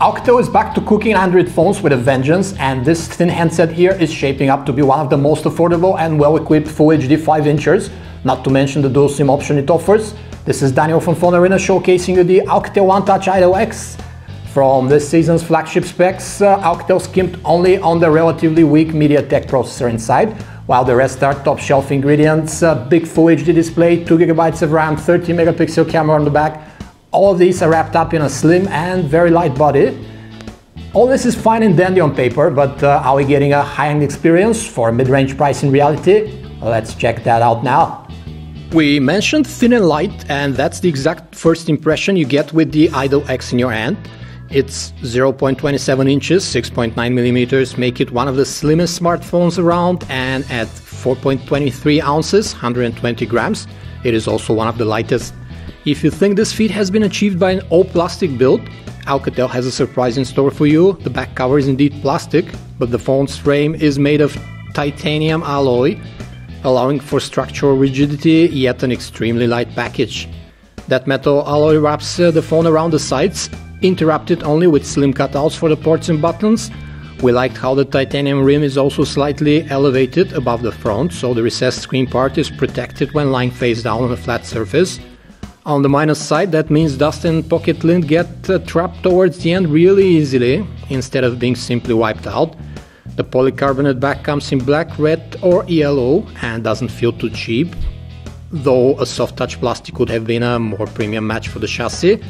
Alcatel is back to cooking 100 phones with a vengeance, and this thin handset here is shaping up to be one of the most affordable and well-equipped Full HD 5-inchers, not to mention the dual SIM option it offers. This is Daniel from Phone Arena showcasing you the Alcatel One Touch Idol X. From this season's flagship specs, Alcatel skimped only on the relatively weak MediaTek processor inside, while the rest are top-shelf ingredients: big Full HD display, 2GB of RAM, 30-megapixel camera on the back. All of these are wrapped up in a slim and very light body. All this is fine and dandy on paper, but are we getting a high-end experience for a mid-range price in reality? Let's check that out now. We mentioned thin and light, and that's the exact first impression you get with the Idol X in your hand. It's 0.27 inches, 6.9 millimeters, make it one of the slimmest smartphones around, and at 4.23 ounces, 120 grams, it is also one of the lightest. If you think this feat has been achieved by an all-plastic build, Alcatel has a surprise in store for you. The back cover is indeed plastic, but the phone's frame is made of titanium alloy, allowing for structural rigidity, yet an extremely light package. That metal alloy wraps the phone around the sides, interrupted only with slim cutouts for the ports and buttons. We liked how the titanium rim is also slightly elevated above the front, so the recessed screen part is protected when lying face down on a flat surface. On the minus side, that means dust and pocket lint get trapped towards the end really easily, instead of being simply wiped out. The polycarbonate back comes in black, red or yellow and doesn't feel too cheap, though a soft touch plastic could have been a more premium match for the chassis.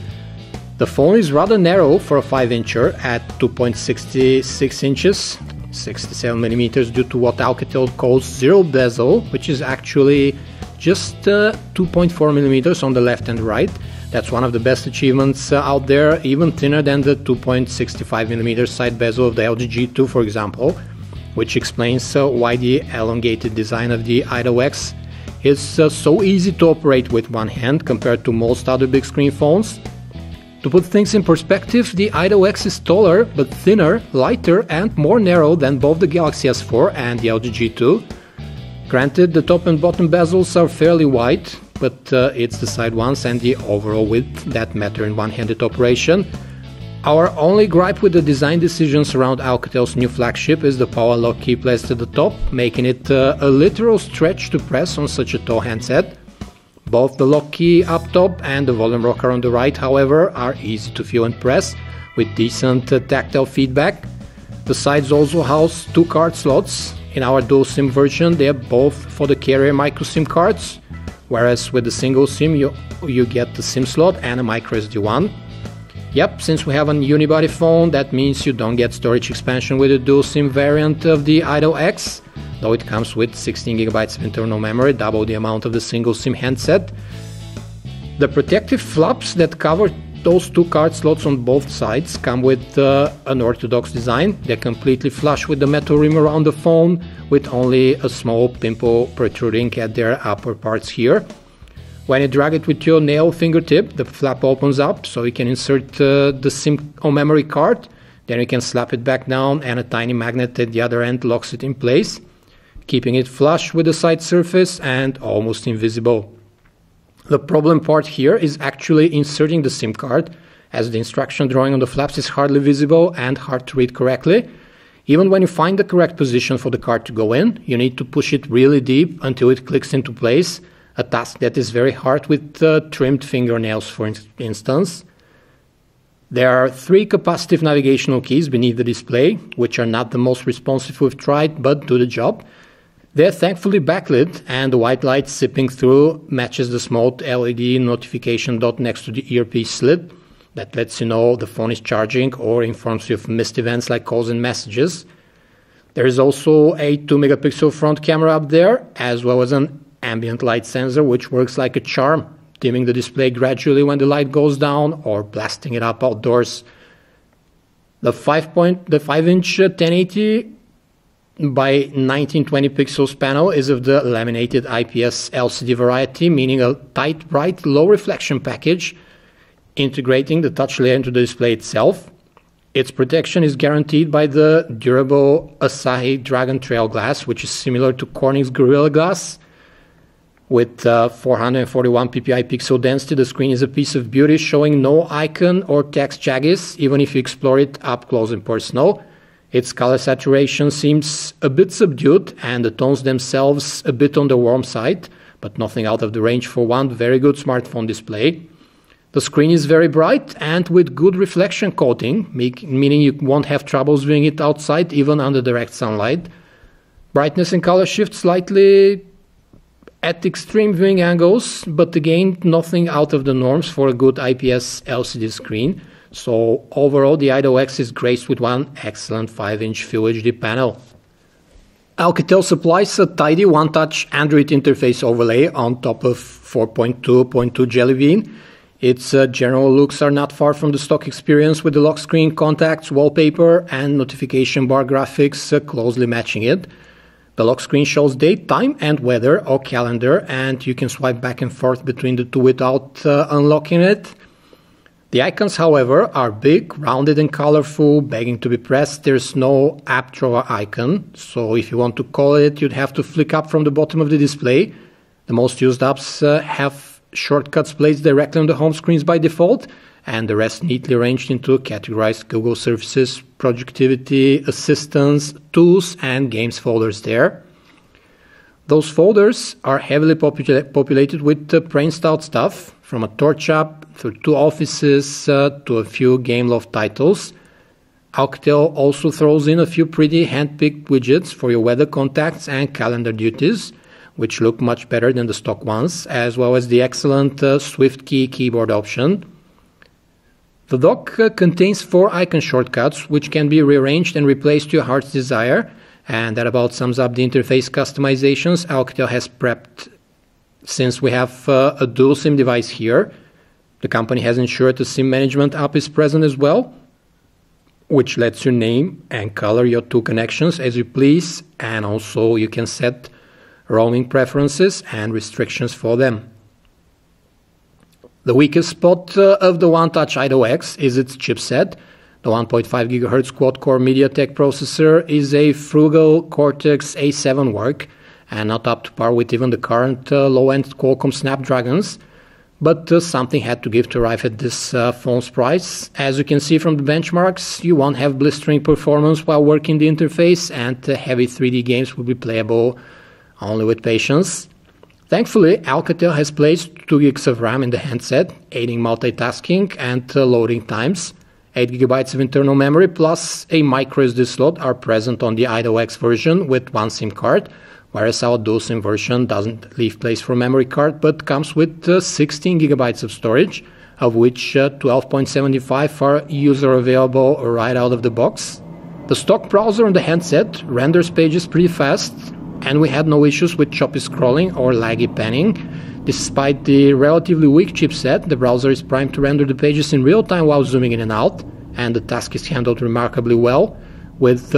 The phone is rather narrow for a 5-incher at 2.66 inches, 67mm, due to what Alcatel calls zero bezel, which is actually just 2.4mm on the left and right. That's one of the best achievements out there, even thinner than the 2.65mm side bezel of the LG G2, for example, which explains why the elongated design of the Idol X is so easy to operate with one hand compared to most other big screen phones. To put things in perspective, the Idol X is taller, but thinner, lighter and more narrow than both the Galaxy S4 and the LG G2. Granted, the top and bottom bezels are fairly wide, but it's the side ones and the overall width that matter in one-handed operation. Our only gripe with the design decisions around Alcatel's new flagship is the power lock key placed at the top, making it a literal stretch to press on such a tall handset. Both the lock key up top and the volume rocker on the right, however, are easy to feel and press, with decent tactile feedback. The sides also house two card slots. In our dual SIM version, they are both for the carrier micro SIM cards, whereas with the single SIM you get the SIM slot and a micro SD one. Yep, since we have an unibody phone, that means you don't get storage expansion with the dual SIM variant of the Idol X, though it comes with 16GB of internal memory, double the amount of the single SIM handset. The protective flaps that cover those two card slots on both sides come with an orthodox design. They're completely flush with the metal rim around the phone, with only a small pimple protruding at their upper parts here. When you drag it with your nail fingertip, the flap opens up, so you can insert the SIM or memory card. Then you can slap it back down, and a tiny magnet at the other end locks it in place, keeping it flush with the side surface and almost invisible. The problem part here is actually inserting the SIM card, as the instruction drawing on the flaps is hardly visible and hard to read correctly. Even when you find the correct position for the card to go in, you need to push it really deep until it clicks into place, a task that is very hard with trimmed fingernails, for instance. There are three capacitive navigational keys beneath the display, which are not the most responsive we've tried, but do the job. They're thankfully backlit, and the white light sipping through matches the small LED notification dot next to the earpiece slit that lets you know the phone is charging or informs you of missed events like calls and messages. There is also a 2-megapixel front camera up there, as well as an ambient light sensor, which works like a charm, dimming the display gradually when the light goes down or blasting it up outdoors. The 5-inch 1080 by 1920 pixels panel is of the laminated IPS LCD variety, meaning a tight, bright, low reflection package, integrating the touch layer into the display itself. Its protection is guaranteed by the durable Asahi Dragon Trail glass, which is similar to Corning's Gorilla Glass. With 441 ppi pixel density, the screen is a piece of beauty, showing no icon or text jaggies, even if you explore it up close and personal. Its color saturation seems a bit subdued, and the tones themselves a bit on the warm side, but nothing out of the range for one very good smartphone display. The screen is very bright and with good reflection coating, meaning you won't have troubles viewing it outside, even under direct sunlight. Brightness and color shift slightly at extreme viewing angles, but again, nothing out of the norms for a good IPS LCD screen. So overall, the Idol X is graced with one excellent 5-inch Full HD panel. Alcatel supplies a tidy One Touch Android interface overlay on top of 4.2.2 Jellybean. Its general looks are not far from the stock experience, with the lock screen, contacts, wallpaper, and notification bar graphics closely matching it. The lock screen shows date, time, and weather or calendar, and you can swipe back and forth between the two without unlocking it. The icons, however, are big, rounded, and colorful, begging to be pressed. There's no app drawer icon, so if you want to call it, you'd have to flick up from the bottom of the display. The most used apps have shortcuts placed directly on the home screens by default, and the rest neatly arranged into categorized Google services, productivity, assistance, tools, and games folders there. Those folders are heavily populated with pre-installed stuff, from a torch app through two offices to a few GameLoft titles. Alcatel also throws in a few pretty hand-picked widgets for your weather, contacts, and calendar duties, which look much better than the stock ones, as well as the excellent SwiftKey keyboard option. The dock contains 4 icon shortcuts, which can be rearranged and replaced to your heart's desire, and that about sums up the interface customizations Alcatel has prepped. Since we have a dual SIM device here, the company has ensured the SIM management app is present as well, which lets you name and color your two connections as you please, and also you can set roaming preferences and restrictions for them. The weakest spot of the One Touch Idol X is its chipset. The 1.5 GHz quad-core MediaTek processor is a frugal Cortex A7 work and not up to par with even the current low-end Qualcomm Snapdragons, but something had to give to arrive at this phone's price. As you can see from the benchmarks, you won't have blistering performance while working the interface, and heavy 3D games will be playable only with patience. Thankfully, Alcatel has placed 2 gigs of RAM in the handset, aiding multitasking and loading times. 8 GB of internal memory plus a microSD slot are present on the Idol X version with one SIM card, whereas our dual SIM version doesn't leave place for memory card but comes with 16 GB of storage, of which 12.75 are user available right out of the box. The stock browser on the handset renders pages pretty fast, and we had no issues with choppy scrolling or laggy panning. Despite the relatively weak chipset, the browser is primed to render the pages in real time while zooming in and out, and the task is handled remarkably well, with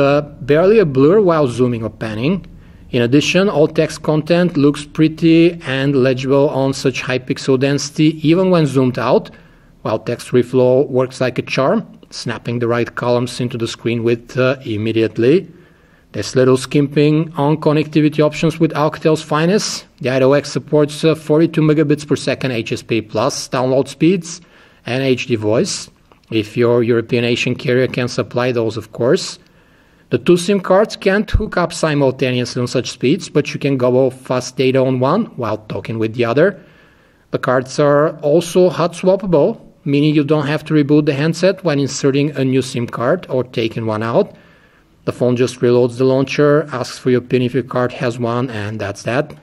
barely a blur while zooming or panning. In addition, all text content looks pretty and legible on such high pixel density even when zoomed out, while text reflow works like a charm, snapping the right columns into the screen with immediately. There's little skimping on connectivity options with Alcatel's finest. The Idol X supports 42 megabits per second HSP Plus download speeds and HD voice, if your European Asian carrier can supply those, of course. The 2 SIM cards can't hook up simultaneously on such speeds, but you can gobble fast data on one while talking with the other. The cards are also hot swappable, meaning you don't have to reboot the handset when inserting a new SIM card or taking one out. The phone just reloads the launcher, asks for your PIN if your card has one, and that's that.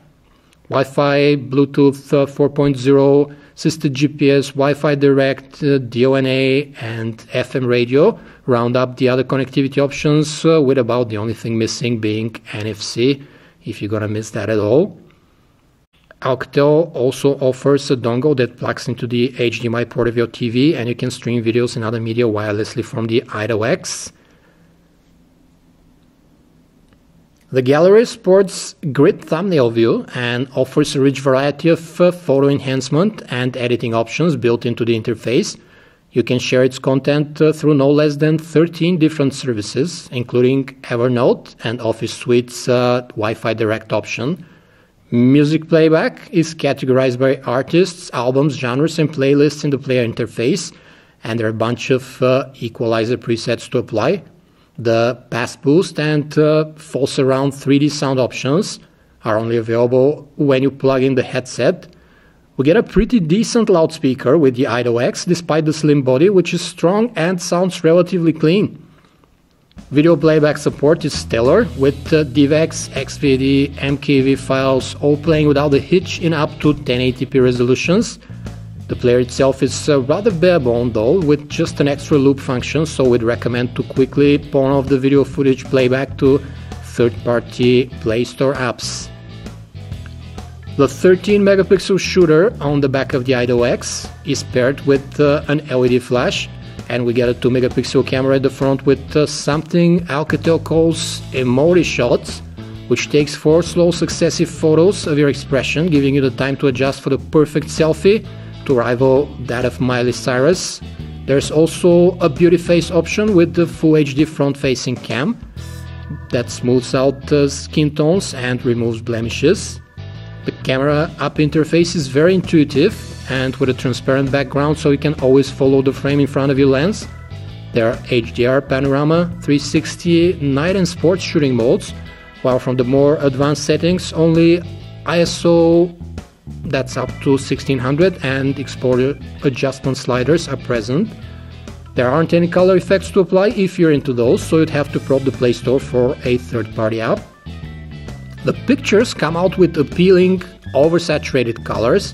Wi-Fi, Bluetooth 4.0, assisted GPS, Wi-Fi Direct, DONA, and FM radio round up the other connectivity options, with about the only thing missing being NFC, if you're gonna miss that at all. Alcatel also offers a dongle that plugs into the HDMI port of your TV, and you can stream videos and other media wirelessly from the Idol X. The gallery sports grid thumbnail view and offers a rich variety of photo enhancement and editing options built into the interface. You can share its content through no less than 13 different services, including Evernote and Office Suite's Wi-Fi Direct option. Music playback is categorized by artists, albums, genres, and playlists in the player interface, and there are a bunch of equalizer presets to apply. The Pass Boost and full surround 3D sound options are only available when you plug in the headset. We get a pretty decent loudspeaker with the Idol X, despite the slim body, which is strong and sounds relatively clean. Video playback support is stellar, with DivX, XviD, MKV files all playing without a hitch in up to 1080p resolutions. The player itself is rather bare-bone though, with just an extra loop function, so we'd recommend to quickly pawn off the video footage playback to third-party Play Store apps. The 13-megapixel shooter on the back of the Idol X is paired with an LED flash, and we get a 2-megapixel camera at the front with something Alcatel calls emoji shots, which takes 4 slow successive photos of your expression, giving you the time to adjust for the perfect selfie to rival that of Miley Cyrus. There's also a beauty face option with the Full HD front-facing cam that smooths out skin tones and removes blemishes. The camera app interface is very intuitive and with a transparent background, so you can always follow the frame in front of your lens. There are HDR, Panorama, 360, Night and Sports shooting modes, while from the more advanced settings only ISO, that's up to 1600, and exposure adjustment sliders are present. There aren't any color effects to apply if you're into those, so you'd have to probe the Play Store for a third-party app. The pictures come out with appealing, oversaturated colors.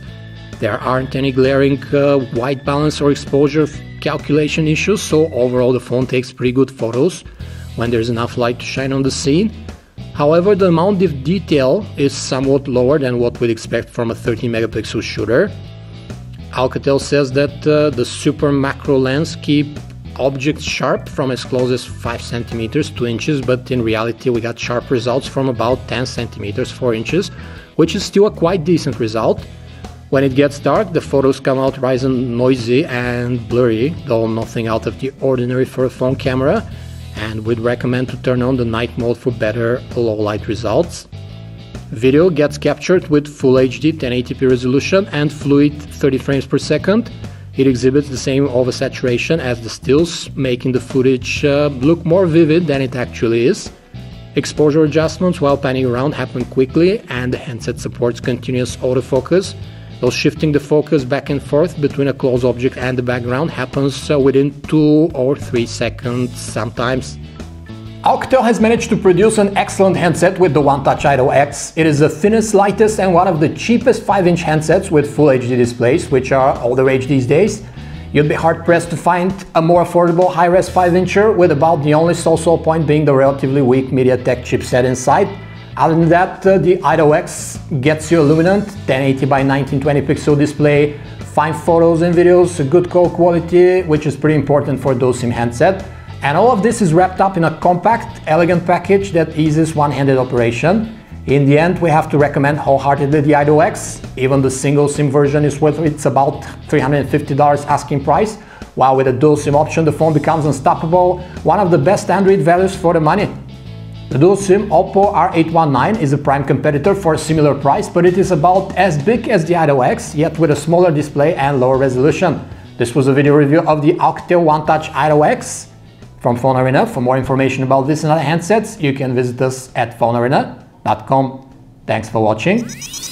There aren't any glaring white balance or exposure calculation issues, so overall the phone takes pretty good photos when there's enough light to shine on the scene. However, the amount of detail is somewhat lower than what we'd expect from a 13-megapixel shooter. Alcatel says that the super macro lens keeps objects sharp from as close as 5 centimeters, 2 inches, but in reality we got sharp results from about 10 centimeters, 4 inches, which is still a quite decent result. When it gets dark, the photos come out rather noisy and blurry, though nothing out of the ordinary for a phone camera, and we'd recommend to turn on the night mode for better low-light results. Video gets captured with Full HD 1080p resolution and fluid 30 frames per second. It exhibits the same oversaturation as the stills, making the footage look more vivid than it actually is. Exposure adjustments while panning around happen quickly, and the handset supports continuous autofocus, though shifting the focus back and forth between a close object and the background happens within 2 or 3 seconds sometimes. Alcatel has managed to produce an excellent handset with the One Touch Idol X. It is the thinnest, lightest, and one of the cheapest 5-inch handsets with Full HD displays, which are all the rage these days. You'd be hard-pressed to find a more affordable high-res 5-incher, with about the only so-so point being the relatively weak MediaTek chipset inside. Other than that, the Idol X gets you a luminant 1080x1920 pixel display, fine photos and videos, good call quality, which is pretty important for those SIM handset. And all of this is wrapped up in a compact, elegant package that eases one-handed operation. In the end, we have to recommend wholeheartedly the Idol X. Even the single SIM version is worth its about $350 asking price, while with a dual SIM option the phone becomes unstoppable, one of the best Android values for the money. The dual SIM Oppo R819 is a prime competitor for a similar price, but it is about as big as the Idol X, yet with a smaller display and lower resolution. This was a video review of the Alcatel One Touch Idol X from Phone Arena. For more information about this and other handsets, you can visit us at phonearena.com. Thanks for watching.